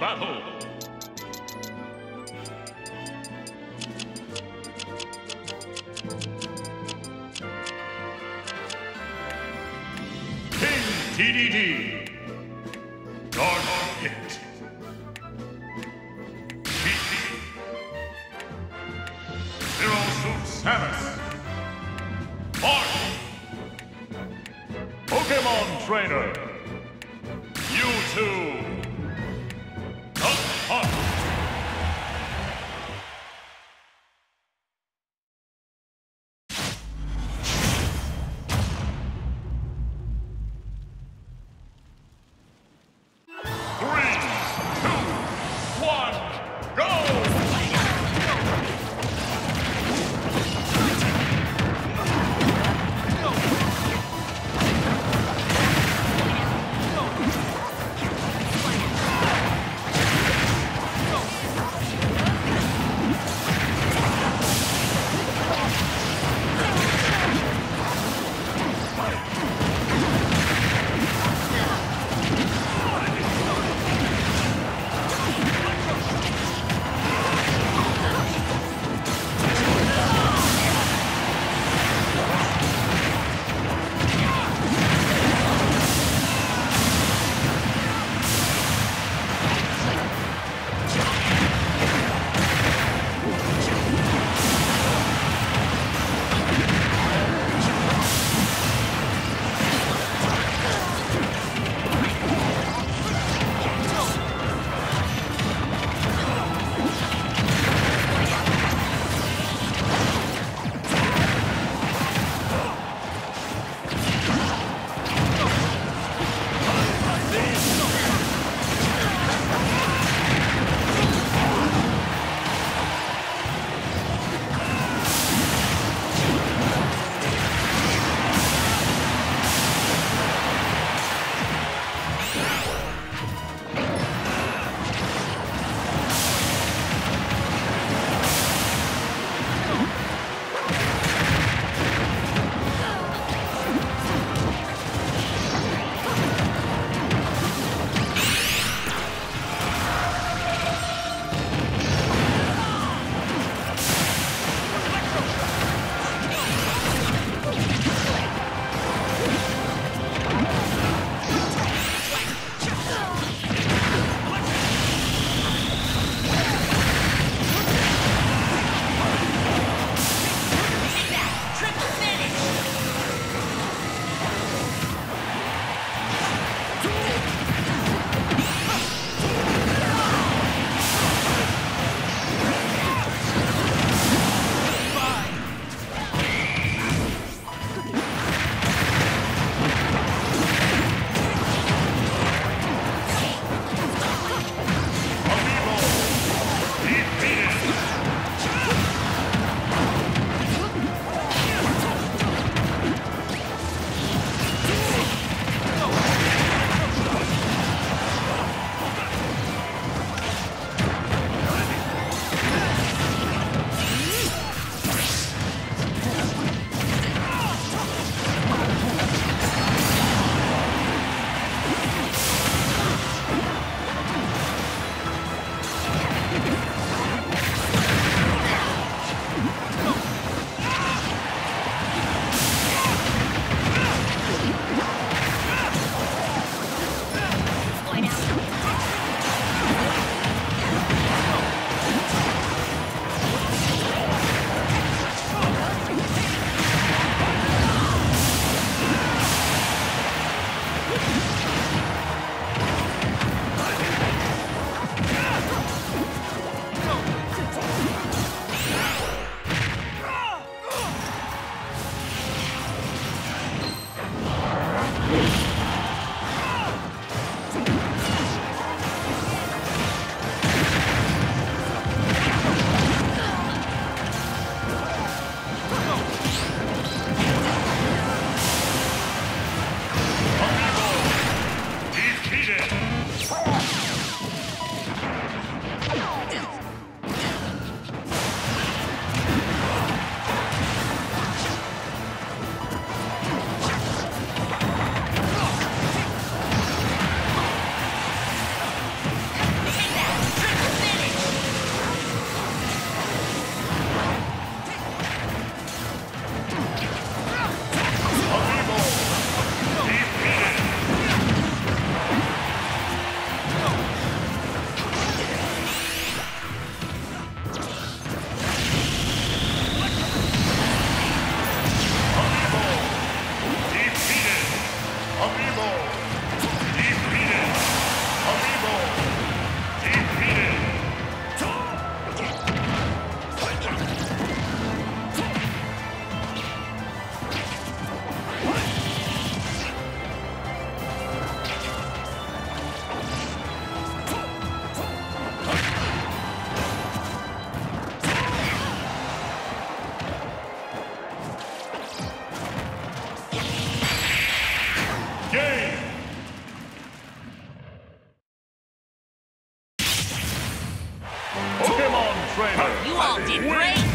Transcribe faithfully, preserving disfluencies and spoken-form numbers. battle. King T D D. Guard hit. Zero Suit Samus. March. Pokemon Trainer. Mewtwo. all did great.